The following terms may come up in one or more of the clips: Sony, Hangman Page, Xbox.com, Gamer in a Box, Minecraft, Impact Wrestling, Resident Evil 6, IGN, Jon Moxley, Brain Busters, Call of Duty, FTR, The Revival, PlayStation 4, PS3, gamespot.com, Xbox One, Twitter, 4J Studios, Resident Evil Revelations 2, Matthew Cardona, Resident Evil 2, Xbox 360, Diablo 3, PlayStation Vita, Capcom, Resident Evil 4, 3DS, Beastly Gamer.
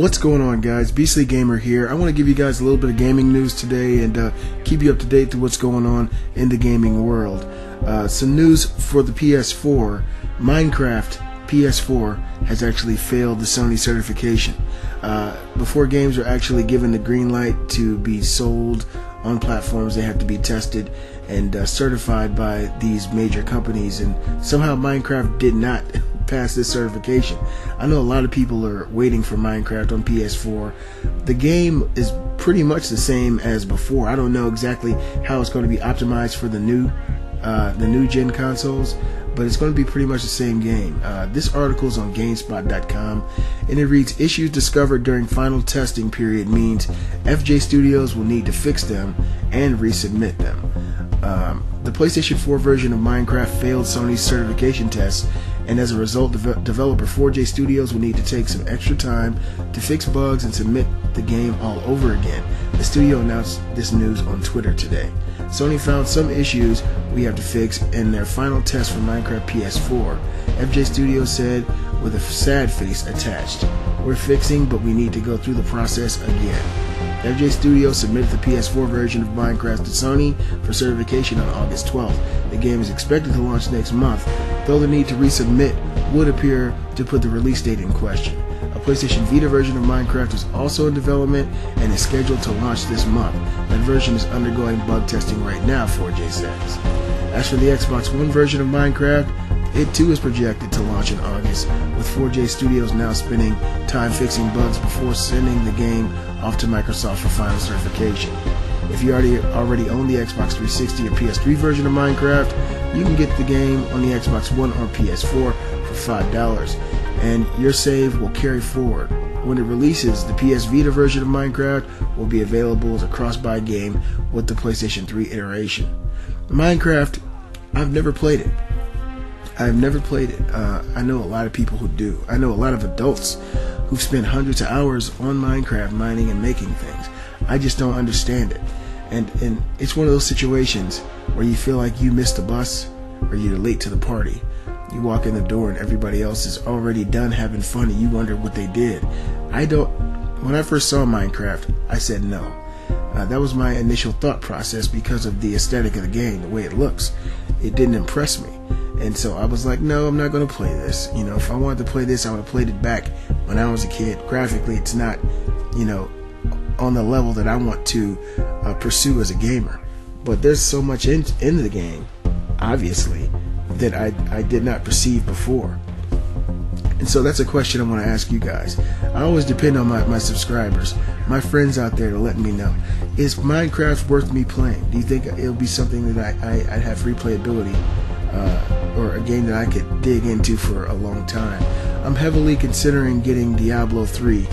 What's going on, guys? Beastly Gamer here. I want to give you guys a little bit of gaming news today and keep you up to date to what's going on in the gaming world. Some news for the PS4. Minecraft PS4 has actually failed the Sony certification. Before games are actually given the green light to be sold on platforms, they have to be tested and certified by these major companies, and somehow Minecraft did not pass this certification. I know a lot of people are waiting for Minecraft on PS4. The game is pretty much the same as before. I don't know exactly how it's going to be optimized for the new gen consoles, but it's going to be pretty much the same game. This article is on gamespot.com, and it reads, "Issues discovered during final testing period means 4J Studios will need to fix them and resubmit them." The PlayStation 4 version of Minecraft failed Sony's certification tests, and as a result, developer 4J Studios will need to take some extra time to fix bugs and submit the game all over again. The studio announced this news on Twitter today. "Sony found some issues we have to fix in their final test for Minecraft PS4. 4J Studios said with a sad face attached, 'We're fixing, but we need to go through the process again.'" 4J Studios submitted the PS4 version of Minecraft to Sony for certification on August 12th. The game is expected to launch next month, though the need to resubmit would appear to put the release date in question. A PlayStation Vita version of Minecraft is also in development and is scheduled to launch this month. That version is undergoing bug testing right now, 4J says. As for the Xbox One version of Minecraft, it too is projected to launch in August, with 4J Studios now spending time fixing bugs before sending the game off to Microsoft for final certification. If you already own the Xbox 360 or PS3 version of Minecraft, you can get the game on the Xbox One or PS4 for $5, and your save will carry forward. When it releases, the PS Vita version of Minecraft will be available as a cross-buy game with the PlayStation 3 iteration. Minecraft, I've never played it. I know a lot of people who do. I know a lot of adults who've spent hundreds of hours on Minecraft mining and making things. I just don't understand it. And it's one of those situations where you feel like you missed the bus or you're late to the party. You walk in the door and everybody else is already done having fun and you wonder what they did. When I first saw Minecraft, I said no. That was my initial thought process because of the aesthetic of the game, the way it looks. It didn't impress me. And so I was like, no, I'm not going to play this. You know, if I wanted to play this, I would have played it back when I was a kid. Graphically, it's not, you know, on the level that I want to pursue as a gamer. But there's so much in the game, obviously, that I did not perceive before. And so that's a question I want to ask you guys. I always depend on my subscribers, my friends out there, to let me know. Is Minecraft worth me playing? Do you think it'll be something that I'd have replayability? Or a game that I could dig into for a long time. I'm heavily considering getting Diablo 3,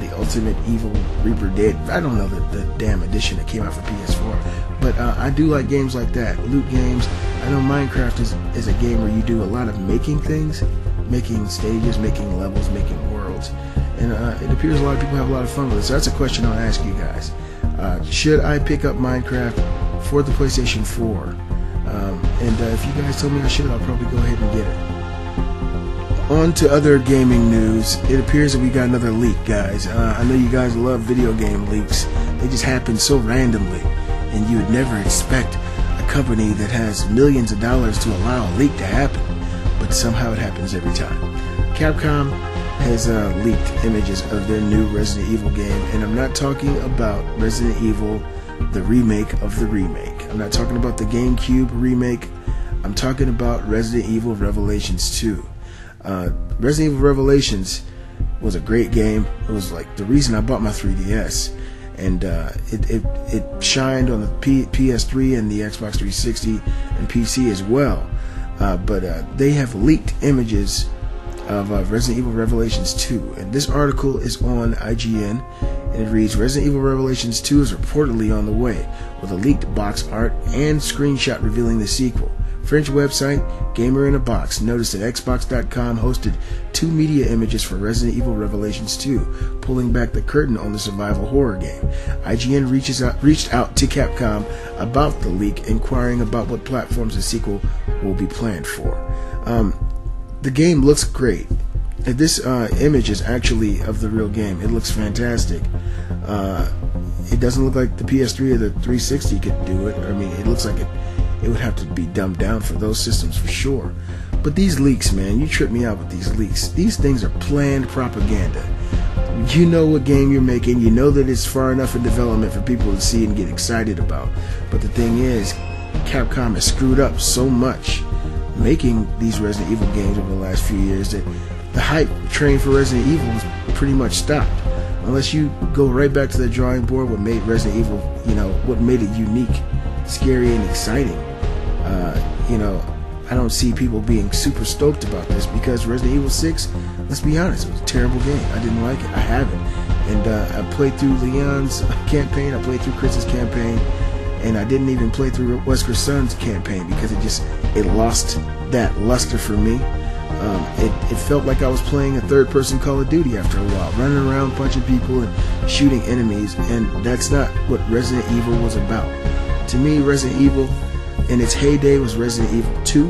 the Ultimate Evil Reaper Dead. I don't know the damn edition that came out for PS4, but I do like games like that, loot games. I know Minecraft is a game where you do a lot of making things, making stages, making levels, making worlds, and it appears a lot of people have a lot of fun with it. So that's a question I'll ask you guys. Should I pick up Minecraft for the PlayStation 4? If you guys told me I should, I'll probably go ahead and get it. On to other gaming news. It appears that we got another leak, guys. I know you guys love video game leaks. They just happen so randomly, and you would never expect a company that has millions of dollars to allow a leak to happen, but somehow it happens every time. Capcom has leaked images of their new Resident Evil game, and I'm not talking about Resident Evil, the remake of the remake. I'm not talking about the GameCube remake. I'm talking about Resident Evil Revelations 2. Resident Evil Revelations was a great game. It was like the reason I bought my 3DS, and it shined on the PS3 and the Xbox 360 and PC as well. But they have leaked images of Resident Evil Revelations 2, and this article is on IGN. And it reads, "Resident Evil Revelations 2 is reportedly on the way, with a leaked box art and screenshot revealing the sequel." French website Gamer in a Box noticed that Xbox.com hosted two media images for Resident Evil Revelations 2, pulling back the curtain on the survival horror game. IGN reached out to Capcom about the leak, inquiring about what platforms the sequel will be planned for. The game looks great. This image is actually of the real game. It looks fantastic. It doesn't look like the PS3 or the 360 could do it. I mean, it looks like it would have to be dumbed down for those systems for sure. But these leaks, man, you trip me out with these leaks. These things are planned propaganda. You know what game you're making. You know that it's far enough in development for people to see and get excited about. But the thing is, Capcom has screwed up so much making these Resident Evil games over the last few years that the hype train for Resident Evil was pretty much stopped, unless you go right back to the drawing board. What made Resident Evil, what made it unique, scary, and exciting? I don't see people being super stoked about this, because Resident Evil 6, let's be honest, it was a terrible game. I didn't like it. I haven't, and I played through Leon's campaign. I played through Chris's campaign, and I didn't even play through Wesker's son's campaign because it lost that luster for me. It felt like I was playing a third-person Call of Duty after a while, running around punching people and shooting enemies, and that's not what Resident Evil was about. To me, Resident Evil in its heyday was Resident Evil 2,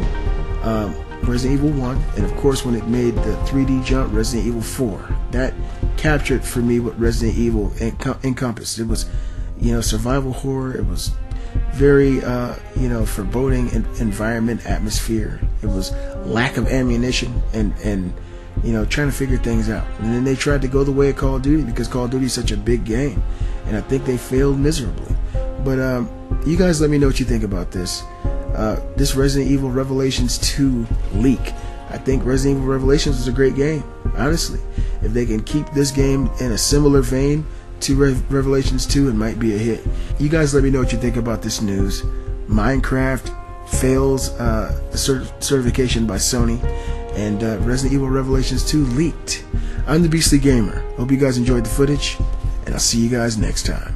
Resident Evil 1, and of course when it made the 3D jump, Resident Evil 4. That captured for me what Resident Evil encompassed. It was, survival horror. It was very, foreboding environment, atmosphere. It was lack of ammunition and trying to figure things out. And then they tried to go the way of Call of Duty because Call of Duty is such a big game. And I think they failed miserably. But you guys let me know what you think about this. This Resident Evil Revelations 2 leak. I think Resident Evil Revelations was a great game, honestly. If they can keep this game in a similar vein to Revelations 2, it might be a hit. You guys let me know what you think about this news. Minecraft fails certification by Sony, and Resident Evil Revelations 2 leaked. I'm the Beastly Gamer. Hope you guys enjoyed the footage, and I'll see you guys next time.